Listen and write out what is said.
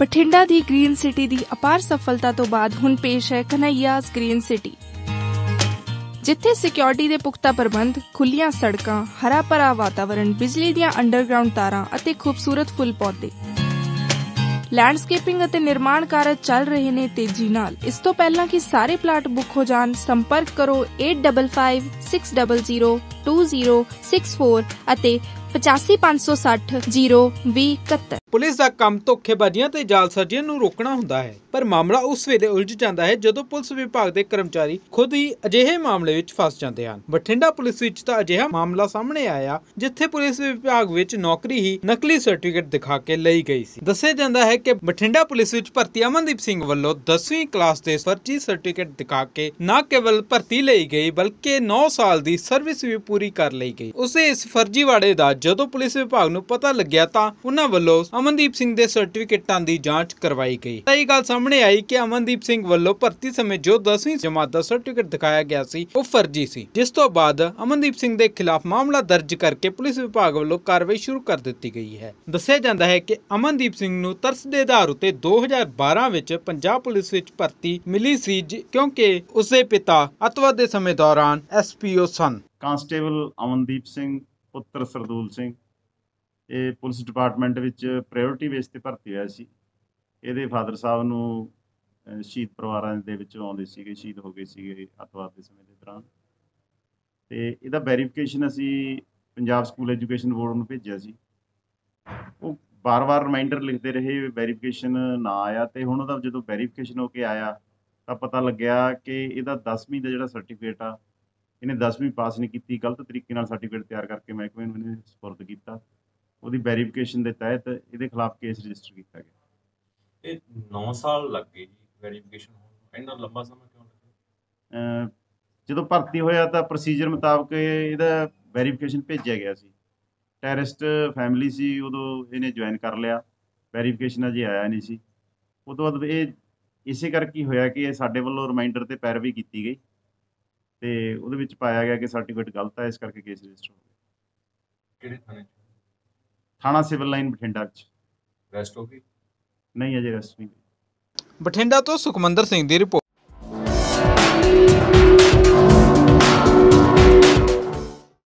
ਬਠਿੰਡਾ ਦੀ green city ਦੀ ਅਪਾਰ ਸਫਲਤਾ ਤੋਂ ਬਾਅਦ ਹੁਣ ਪੇਸ਼ ਹੈ ਕਨਈਆਸ ਗ੍ਰੀਨ ਸਿਟੀ, ਜਿੱਥੇ ਸਿਕਿਉਰਿਟੀ ਦੇ ਪੁਖਤਾ ਪ੍ਰਬੰਧ, ਖੁੱਲੀਆਂ ਸੜਕਾਂ, ਹਰਾ ਭਰਾ ਵਾਤਾਵਰਣ, ਬਿਜਲੀ ਦੀਆਂ ਅੰਡਰਗਰਾਉਂਡ ਤਾਰਾਂ ਅਤੇ ਖੂਬਸੂਰਤ ਫੁੱਲ ਪੌਦੇ, लैंडस्केपिंग निर्माण कार्य चल रहे ने तेजी नाल। इस तो पहला कि सारे प्लाट बुक हो जान, संपर्क करो 8556002064 ਅਤੇ 8556002071। ਪੁਲਿਸ ਦਾ ਕੰਮ ਧੋਖੇਬਾਜ਼ੀਆਂ ਤੇ ਜਾਲਸਾਜ਼ੀਆਂ ਨੂੰ ਰੋਕਣਾ ਹੁੰਦਾ ਹੈ, ਪਰ ਮਾਮਲਾ ਉਸ ਵੇਲੇ ਉਲਝ ਜਾਂਦਾ ਹੈ ਜਦੋਂ ਪੁਲਿਸ ਵਿਭਾਗ ਦੇ ਕਰਮਚਾਰੀ ਖੁਦ ਹੀ ਅਜਿਹੇ ਮਾਮਲੇ ਵਿੱਚ ਫਸ ਜਾਂਦੇ ਹਨ। ਬਠਿੰਡਾ ਪੁਲਿਸ ਵਿੱਚ ਤਾਂ ਅਜਿਹਾ ਮਾਮਲਾ ਸਾਹਮਣੇ ਆਇਆ ਜਿੱਥੇ ਪੁਲਿਸ ਵਿਭਾਗ ਵਿੱਚ ਨੌਕਰੀ ਹੀ ਨਕਲੀ ਸਰਟੀਫਿਕੇਟ ਦਿਖਾ ਕੇ ਲਈ ਗਈ ਸੀ। ਦੱਸਿਆ ਜਾਂਦਾ ਹੈ ਕਿ ਬਠਿੰਡਾ ਪੁਲਿਸ ਵਿੱਚ ਭਰਤੀ ਅਮਨਦੀਪ ਸਿੰਘ ਵੱਲੋਂ 10ਵੀਂ ਕਲਾਸ ਦੇ ਫਰਜ਼ੀ ਸਰਟੀਫਿਕੇਟ ਦਿਖਾ ਕੇ ਨਾ ਕੇਵਲ ਭਰਤੀ ਲਈ ਗਈ ਬਲਕਿ 9 ਸਾਲ ਦੀ ਸਰਵਿਸ ਵੀ ਪੂਰੀ ਕਰ ਲਈ ਗਈ। ਉਸੇ ਇਸ ਫਰਜ਼ੀਵਾੜੇ ਦਾ ਜਦੋਂ ਪੁਲਿਸ ਵਿਭਾਗ ਨੂੰ ਪਤਾ ਲੱਗਿਆ ਤਾਂ ਉਹਨਾਂ ਵੱਲੋਂ ਅਮਨਦੀਪ ਸਿੰਘ ਦੇ ਸਰਟੀਫਿਕੇਟਾਂ ਦੀ ਜਾਂਚ ਕਰਵਾਈ ਗਈ। ਇਹ ਗੱਲ ਸਾਹਮਣੇ ਆਈ ਕਿ ਅਮਨਦੀਪ ਸਿੰਘ ਵੱਲੋਂ ਭਰਤੀ ਸਮੇਂ ਜੋ 10ਵੀਂ ਜਮਾਤ ਦਾ ਸਰਟੀਫਿਕੇਟ ਦਿਖਾਇਆ ਗਿਆ ਸੀ ਉਹ ਫਰਜ਼ੀ ਸੀ, ਜਿਸ ਤੋਂ ਬਾਅਦ ਅਮਨਦੀਪ ਸਿੰਘ ਦੇ ਖਿਲਾਫ ਮਾਮਲਾ ਦਰਜ ਕਰਕੇ ਪੁਲਿਸ ਵਿਭਾਗ ਵੱਲੋਂ ਕਾਰਵਾਈ ਸ਼ੁਰੂ ਕਰ ਦਿੱਤੀ ਗਈ ਹੈ। ਦੱਸਿਆ ਜਾਂਦਾ ਹੈ ਕਿ ਅਮਨਦੀਪ ਸਿੰਘ ਨੂੰ ਤਰਸ ਦੇ ਆਧਾਰ ਉੱਤੇ 2012 ਵਿੱਚ ਪੰਜਾਬ ਪੁਲਿਸ ਵਿੱਚ ਭਰਤੀ ਮਿਲੀ ਸੀ ਕਿਉਂਕਿ ਉਸਦੇ ਪਿਤਾ ਅਤਵਾ ਦੇ ਸਮੇਂ ਦੌਰਾਨ SPO ਸਨ। ਕਾਂਸਟੇਬਲ ਅਮਨਦੀਪ ਸਿੰਘ ਪੁੱਤਰ ਸਰਦੂਲ ਸਿੰਘ ਇਹ ਪੁਲਿਸ ਡਿਪਾਰਟਮੈਂਟ ਵਿੱਚ ਪ੍ਰਾਇਓਰਟੀ ਬੇਸ 'ਤੇ ਭਰਤੀ ਹੋਇਆ ਸੀ। ਇਹਦੇ ਫਾਦਰ ਸਾਹਿਬ ਨੂੰ ਸ਼ਹੀਦ ਪਰਿਵਾਰਾਂ ਦੇ ਵਿੱਚੋਂ ਆਉਂਦੇ ਸੀਗੇ, ਸ਼ਹੀਦ ਹੋ ਗਏ ਸੀਗੇ ਅੱਤਵਾਦ ਦੇ ਸਮੇਂ ਦੇ ਦੌਰਾਨ, ਅਤੇ ਇਹਦਾ ਵੈਰੀਫਿਕੇਸ਼ਨ ਅਸੀਂ ਪੰਜਾਬ ਸਕੂਲ ਐਜੂਕੇਸ਼ਨ ਬੋਰਡ ਨੂੰ ਭੇਜਿਆ ਸੀ। ਉਹ ਵਾਰ-ਵਾਰ ਰਿਮਾਈਂਡਰ ਲਿਖਦੇ ਰਹੇ, ਵੈਰੀਫਿਕੇਸ਼ਨ ਨਾ ਆਇਆ, ਅਤੇ ਹੁਣ ਉਹਦਾ ਜਦੋਂ ਵੈਰੀਫਿਕੇਸ਼ਨ ਹੋ ਕੇ ਆਇਆ ਤਾਂ ਪਤਾ ਲੱਗਿਆ ਕਿ ਇਹਦਾ 10ਵੀਂ ਦਾ ਜਿਹੜਾ ਸਰਟੀਫਿਕੇਟ ਆ ਇਹਨੇ 10ਵੀਂ ਪਾਸ ਨਹੀਂ ਕੀਤੀ, ਗਲਤ ਤਰੀਕੇ ਨਾਲ ਸਰਟੀਫਿਕੇਟ ਤਿਆਰ ਕਰਕੇ ਮਹਿਕਮੇ ਨੂੰ ਇਹਨੇ ਸਪੁਰਦ ਕੀਤਾ। ਉਹਦੀ ਵੈਰੀਫਿਕੇਸ਼ਨ ਦੇ ਤਹਿਤ ਇਹਦੇ ਖਿਲਾਫ ਕੇਸ ਰਜਿਸਟਰ ਕੀਤਾ ਗਿਆ। ਇਹ 9 ਸਾਲ ਲੱਗ ਗਏ ਜੀ ਵੈਰੀਫਿਕੇਸ਼ਨ ਹੋਣ ਨੂੰ, ਲੰਬਾ ਸਮਾਂ ਕਿਉਂ ਲੱਗਿਆ? ਜਦੋਂ ਭਰਤੀ ਹੋਇਆ ਤਾਂ ਪ੍ਰੋਸੀਜਰ ਮੁਤਾਬਕ ਇਹਦਾ ਵੈਰੀਫਿਕੇਸ਼ਨ ਭੇਜਿਆ ਗਿਆ ਸੀ। ਟੈਰਰਿਸਟ ਫੈਮਿਲੀ ਸੀ, ਉਦੋਂ ਇਹਨੇ ਜੁਆਇਨ ਕਰ ਲਿਆ, ਵੈਰੀਫਿਕੇਸ਼ਨ ਅਜੇ ਆਇਆ ਨਹੀਂ ਸੀ। ਉਹ ਤੋਂ ਬਾਅਦ ਇਹ ਇਸੇ ਕਰਕੇ ਹੋਇਆ ਕਿ ਇਹ ਸਾਡੇ ਵੱਲੋਂ ਰਿਮਾਈਂਡਰ 'ਤੇ ਪੈਰਵੀ ਕੀਤੀ ਗਈ ਅਤੇ ਉਹਦੇ ਵਿੱਚ ਪਾਇਆ ਗਿਆ ਕਿ ਸਰਟੀਫਿਕੇਟ ਗਲਤ ਹੈ, ਇਸ ਕਰਕੇ ਕੇਸ ਰਜਿਸਟਰ ਹੋ ਗਿਆ। ਕਿਹੜੇ ਥਾਣੇ? थाना सिविल लाइन बठिंडा। रेस्ट हो गई? नहीं, अजय रेस्ट नहीं। बठिंडा तो सुखमंदर सिंह की रिपोर्ट।